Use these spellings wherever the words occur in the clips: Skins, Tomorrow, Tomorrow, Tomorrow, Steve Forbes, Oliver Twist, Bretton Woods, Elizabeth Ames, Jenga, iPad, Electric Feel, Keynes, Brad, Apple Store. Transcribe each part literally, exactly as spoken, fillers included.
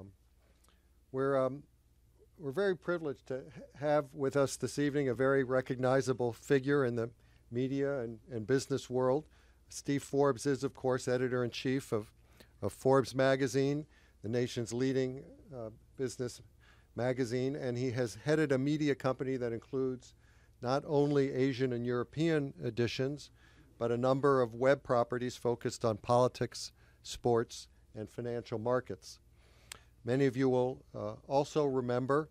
Um, we're, um, we're very privileged to have with us this evening a very recognizable figure in the media and, and business world. Steve Forbes is, of course, editor-in-chief of, of Forbes magazine, the nation's leading uh, business magazine, and he has headed a media company that includes not only Asian and European editions, but a number of web properties focused on politics, sports, and financial markets. Many of you will uh, also remember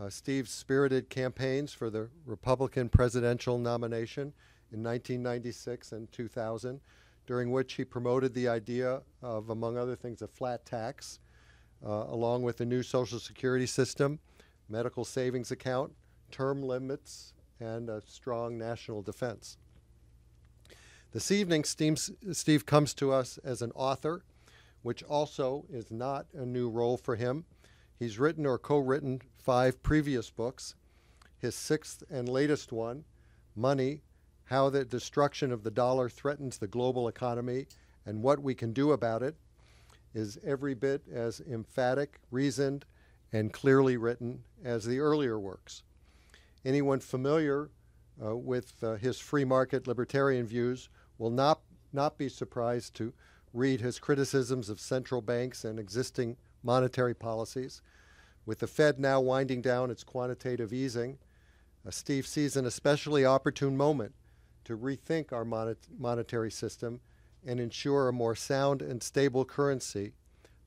uh, Steve's spirited campaigns for the Republican presidential nomination in nineteen ninety-six and two thousand, during which he promoted the idea of, among other things, a flat tax, uh, along with a new Social Security system, medical savings account, term limits, and a strong national defense. This evening, Steve comes to us as an author, which also is not a new role for him. He's written or co-written five previous books. His sixth and latest one, Money, How the Destruction of the Dollar Threatens the Global Economy and What We Can Do About It, is every bit as emphatic, reasoned, and clearly written as the earlier works. Anyone familiar uh, with uh, his free market libertarian views will not, not be surprised to read his criticisms of central banks and existing monetary policies. With the Fed now winding down its quantitative easing, uh, Steve sees an especially opportune moment to rethink our monet monetary system and ensure a more sound and stable currency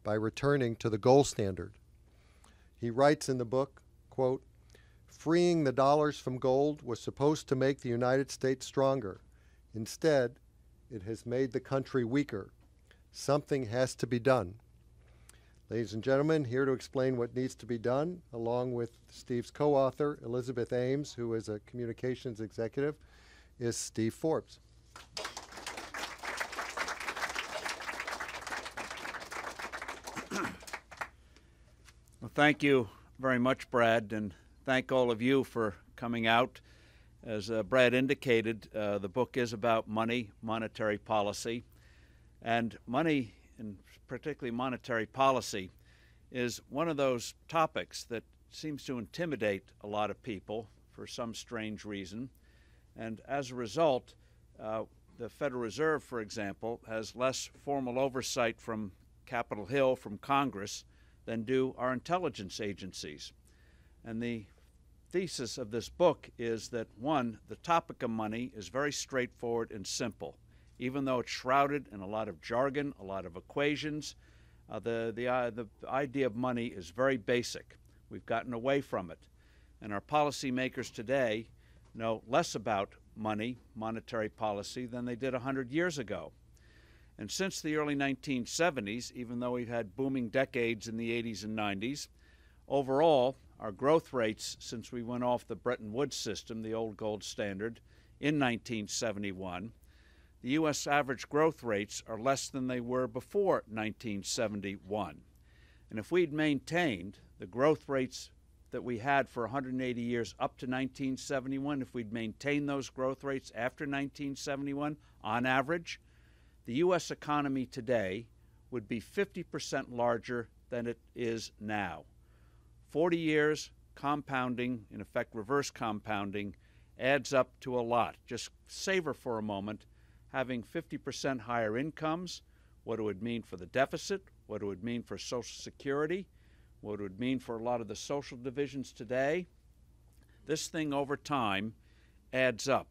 by returning to the gold standard. He writes in the book, quote, "Freeing the dollars from gold was supposed to make the United States stronger. Instead, it has made the country weaker. Something has to be done." Ladies and gentlemen, here to explain what needs to be done, along with Steve's co-author, Elizabeth Ames, who is a communications executive, is Steve Forbes. Well, thank you very much, Brad, and thank all of you for coming out. As uh, Brad indicated, uh, the book is about money, monetary policy, and money, and particularly monetary policy, is one of those topics that seems to intimidate a lot of people for some strange reason. And as a result, uh, the Federal Reserve, for example, has less formal oversight from Capitol Hill, from Congress, than do our intelligence agencies. And the thesis of this book is that, one, the topic of money is very straightforward and simple. Even though it's shrouded in a lot of jargon, a lot of equations, uh, the, the, uh, the idea of money is very basic. We've gotten away from it. And our policymakers today know less about money, monetary policy, than they did a hundred years ago. And since the early nineteen seventies, even though we've had booming decades in the eighties and nineties, overall, our growth rates since we went off the Bretton Woods system, the old gold standard, in nineteen seventy-one, the U S average growth rates are less than they were before nineteen seventy-one. And if we'd maintained the growth rates that we had for a hundred eighty years up to nineteen seventy-one, if we'd maintained those growth rates after nineteen seventy-one on average, the U S economy today would be fifty percent larger than it is now. forty years compounding, in effect reverse compounding, adds up to a lot. Just savor for a moment having fifty percent higher incomes, what it would mean for the deficit, what it would mean for Social Security, what it would mean for a lot of the social divisions today. This thing over time adds up.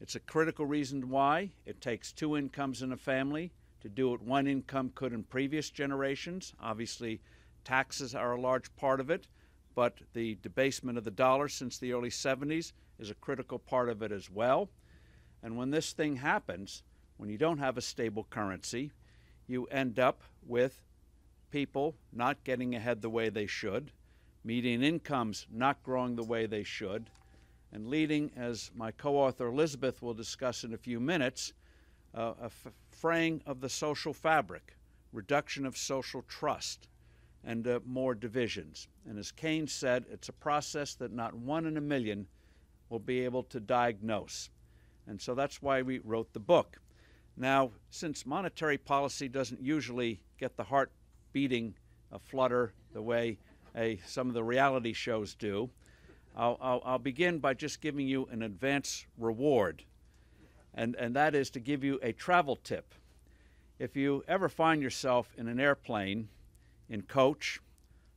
It's a critical reason why it takes two incomes in a family to do what one income could in previous generations. Obviously, taxes are a large part of it, but the debasement of the dollar since the early seventies is a critical part of it as well. And when this thing happens, when you don't have a stable currency, you end up with people not getting ahead the way they should, median incomes not growing the way they should, and leading, as my co-author Elizabeth will discuss in a few minutes, uh, a fraying of the social fabric, reduction of social trust, and uh, more divisions. And as Keynes said, it's a process that not one in a million will be able to diagnose. And so that's why we wrote the book. Now, since monetary policy doesn't usually get the heart beating uh, flutter the way a, some of the reality shows do. I'll, I'll, I'll begin by just giving you an advance reward, and, and that is to give you a travel tip. If you ever find yourself in an airplane, in coach,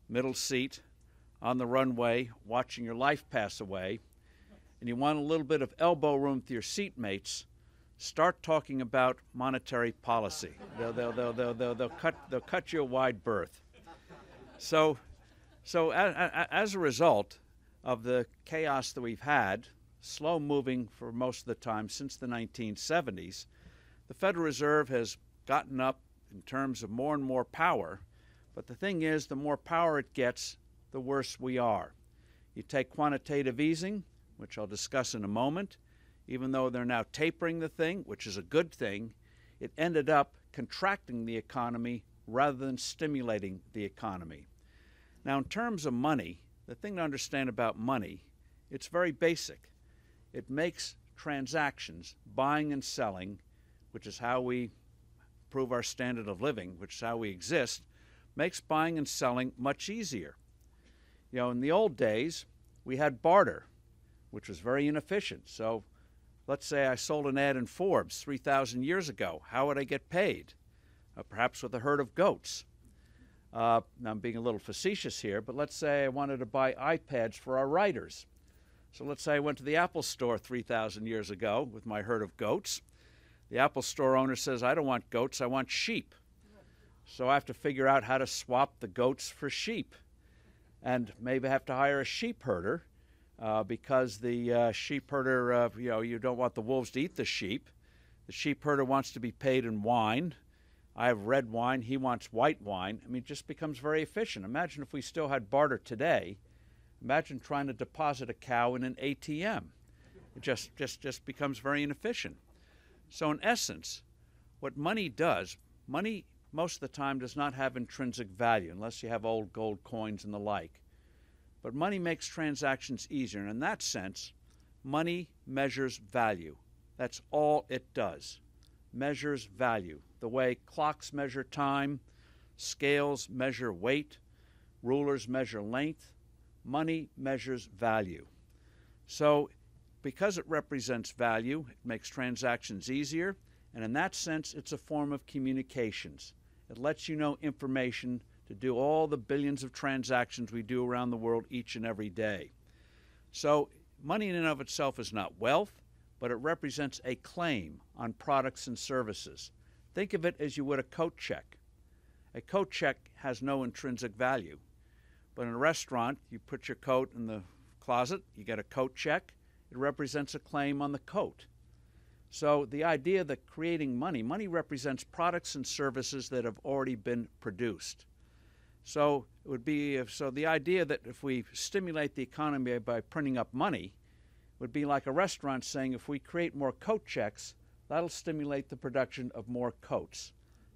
middle seat, on the runway, watching your life pass away, and you want a little bit of elbow room to your seatmates, start talking about monetary policy. They'll, they'll, they'll, they'll, they'll, they'll, cut, they'll cut you a wide berth. So, so a, a, as a result of the chaos that we've had, slow moving for most of the time since the nineteen seventies, the Federal Reserve has gotten up in terms of more and more power. But the thing is, the more power it gets, the worse we are. You take quantitative easing, which I'll discuss in a moment. Even though they're now tapering the thing, which is a good thing, it ended up contracting the economy rather than stimulating the economy. Now, in terms of money, the thing to understand about money, it's very basic. It makes transactions, buying and selling, which is how we improve our standard of living, which is how we exist, makes buying and selling much easier. You know, in the old days, we had barter, which was very inefficient. So let's say I sold an ad in Forbes three thousand years ago. How would I get paid? Uh, perhaps with a herd of goats. Uh, now I'm being a little facetious here, but let's say I wanted to buy iPads for our writers. So let's say I went to the Apple Store three thousand years ago with my herd of goats. The Apple Store owner says, I don't want goats, I want sheep. So I have to figure out how to swap the goats for sheep. And maybe I have to hire a sheep herder. Uh, because the uh, sheep herder, uh, you know, you don't want the wolves to eat the sheep. The sheep herder wants to be paid in wine. I have red wine. He wants white wine. I mean, it just becomes very efficient. Imagine if we still had barter today. Imagine trying to deposit a cow in an A T M. It just, just, just becomes very inefficient. So in essence, what money does, money most of the time does not have intrinsic value unless you have old gold coins and the like. But money makes transactions easier, and in that sense, money measures value. That's all it does, measures value. The way clocks measure time, scales measure weight, rulers measure length, money measures value. So because it represents value, it makes transactions easier, and in that sense, it's a form of communications. It lets you know information to do all the billions of transactions we do around the world each and every day. So money in and of itself is not wealth, but it represents a claim on products and services. Think of it as you would a coat check. A coat check has no intrinsic value, but in a restaurant, you put your coat in the closet, you get a coat check, it represents a claim on the coat. So the idea that creating money, money represents products and services that have already been produced. So it would be if, so the idea that if we stimulate the economy by printing up money would be like a restaurant saying if we create more coat checks, that'll stimulate the production of more coats.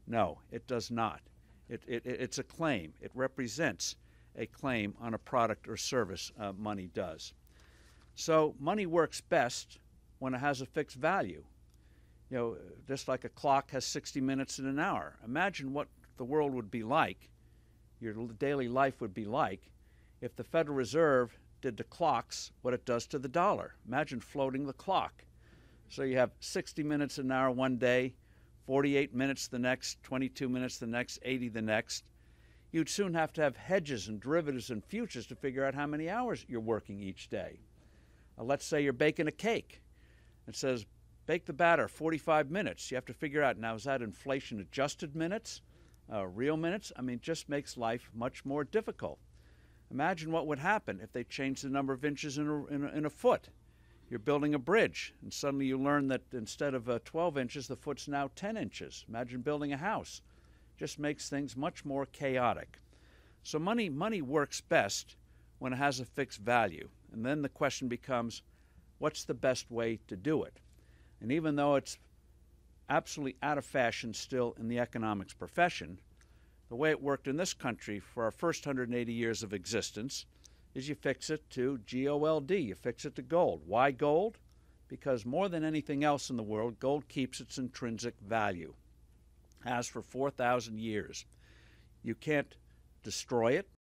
No, it does not. It, it, it's a claim. It represents a claim on a product or service, uh, money does. So money works best when it has a fixed value. You know, just like a clock has sixty minutes in an hour. Imagine what the world would be like, your daily life would be like if the Federal Reserve did to clocks what it does to the dollar. Imagine floating the clock. So you have sixty minutes an hour one day, forty-eight minutes the next, twenty-two minutes the next, eighty the next. You'd soon have to have hedges and derivatives and futures to figure out how many hours you're working each day. Uh, let's say you're baking a cake. It says, bake the batter forty-five minutes. You have to figure out, now is that inflation adjusted minutes? Uh, real minutes? I mean, it just makes life much more difficult. Imagine what would happen if they changed the number of inches in a, in a, in a foot. You're building a bridge, and suddenly you learn that instead of uh, twelve inches, the foot's now ten inches. Imagine building a house. Just makes things much more chaotic. So money, money works best when it has a fixed value. And then the question becomes, what's the best way to do it? And even though it's absolutely out of fashion still in the economics profession, the way it worked in this country for our first one hundred eighty years of existence is you fix it to G O L D, you fix it to gold. Why gold? Because more than anything else in the world, gold keeps its intrinsic value, has for four thousand years. You can't destroy it,